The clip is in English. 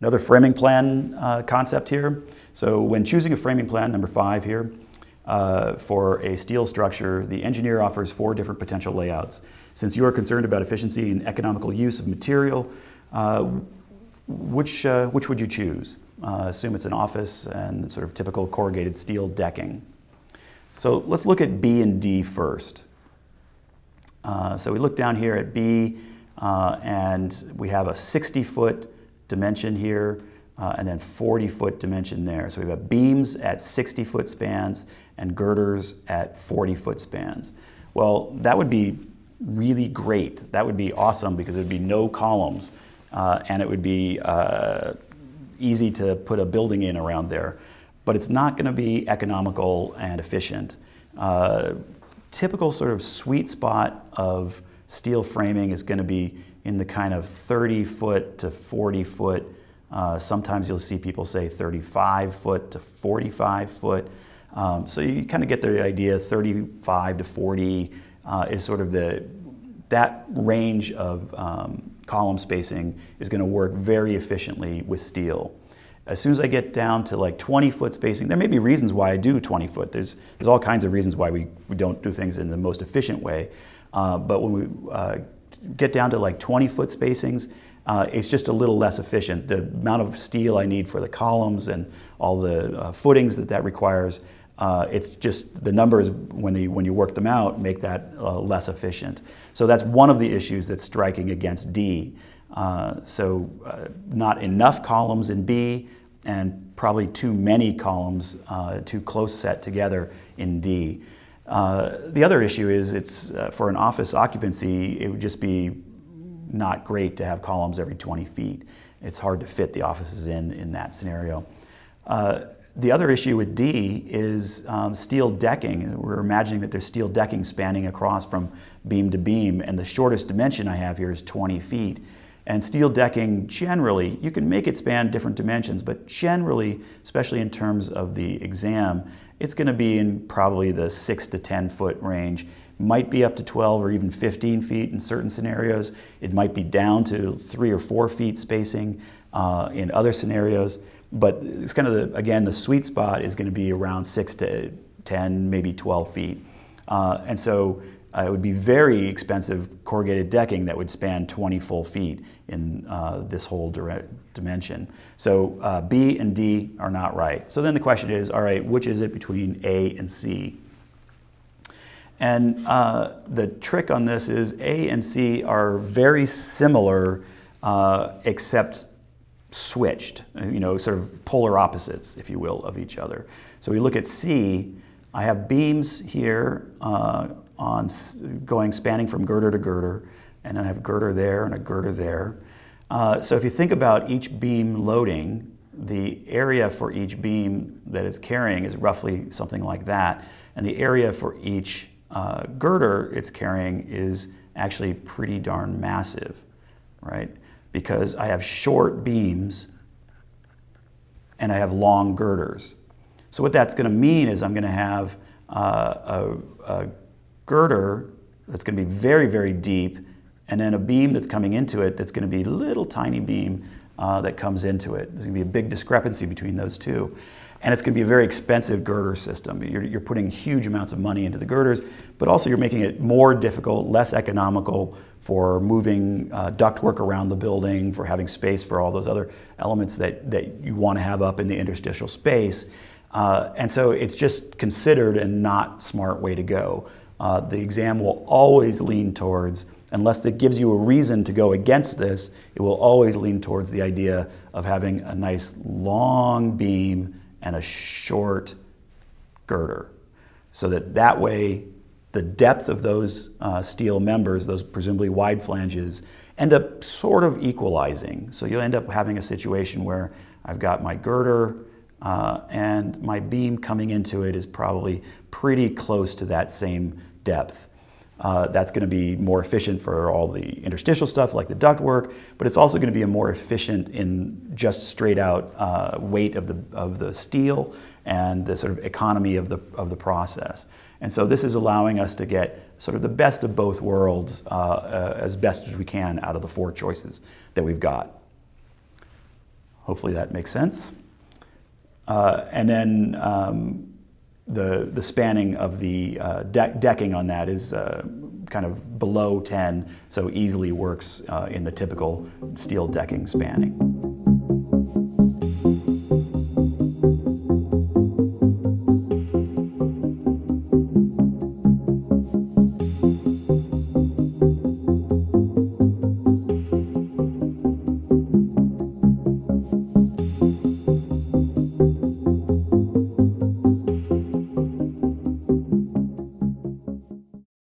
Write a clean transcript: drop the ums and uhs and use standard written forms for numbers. Another framing plan concept here. So when choosing a framing plan, number 5 here, for a steel structure, the engineer offers 4 different potential layouts. Since you are concerned about efficiency and economical use of material, which would you choose? Assume it's an office and sort of typical corrugated steel decking. So let's look at B and D first. So we look down here at B, and we have a 60-foot dimension here, and then 40-foot dimension there. So we have beams at 60-foot spans and girders at 40-foot spans. Well, that would be really great. That would be awesome because there would be no columns, and it would be easy to put a building in around there. But it's not going to be economical and efficient. Typical sort of sweet spot of steel framing is going to be in the kind of 30-foot to 40-foot. Sometimes you'll see people say 35-foot to 45-foot. So you kind of get the idea. 35 to 40 is sort of that range of column spacing is going to work very efficiently with steel. As soon as I get down to like 20-foot spacing, there may be reasons why I do 20-foot. There's all kinds of reasons why we don't do things in the most efficient way. But when we get down to like 20-foot spacings, it's just a little less efficient. The amount of steel I need for the columns and all the footings that requires, it's just the numbers when you work them out make that less efficient. So that's one of the issues that's striking against D. So not enough columns in B, and probably too many columns, too close set together in D. The other issue is it's for an office occupancy, it would just be not great to have columns every 20 feet. It's hard to fit the offices in that scenario. The other issue with D is steel decking. We're imagining that there's steel decking spanning across from beam to beam, and the shortest dimension I have here is 20 feet. And steel decking generally, you can make it span different dimensions, but generally, especially in terms of the exam, it's going to be in probably the 6 to 10 foot range. Might be up to 12 or even 15 feet in certain scenarios. It might be down to 3 or 4 feet spacing in other scenarios. But it's kind of, again, the sweet spot is going to be around 6 to 10, maybe 12 feet. And so it would be very expensive corrugated decking that would span 20 full feet in this whole dimension. So B and D are not right. So then the question is, all right, which is it between A and C? And the trick on this is A and C are very similar, except switched, you know, sort of polar opposites, if you will, of each other. So we look at C. I have beams here spanning from girder to girder, and then I have a girder there and a girder there. So if you think about each beam loading, the area for each beam that it's carrying is roughly something like that, and the area for each girder it's carrying is actually pretty darn massive, right? Because I have short beams and I have long girders. So what that's going to mean is I'm going to have a girder that's going to be very, very deep, and then a beam that's coming into it that's going to be a little tiny beam that comes into it. There's going to be a big discrepancy between those two. And it's going to be a very expensive girder system. You're putting huge amounts of money into the girders, but also you're making it more difficult, less economical for moving ductwork around the building, for having space for all those other elements that you want to have up in the interstitial space. And so it's just considered and not smart way to go. The exam will always lean towards, unless that gives you a reason to go against this, it will always lean towards the idea of having a nice long beam and a short girder. So that way, the depth of those steel members, those presumably wide flanges, end up sort of equalizing. So you'll end up having a situation where I've got my girder and my beam coming into it is probably pretty close to that same depth. That's going to be more efficient for all the interstitial stuff like the ductwork, but it's also going to be more efficient in just straight out weight of the steel and the sort of economy of the process. And so this is allowing us to get sort of the best of both worlds as best as we can out of the 4 choices that we've got. Hopefully that makes sense. And then the spanning of the decking on that is kind of below 10, so easily works in the typical steel decking spanning.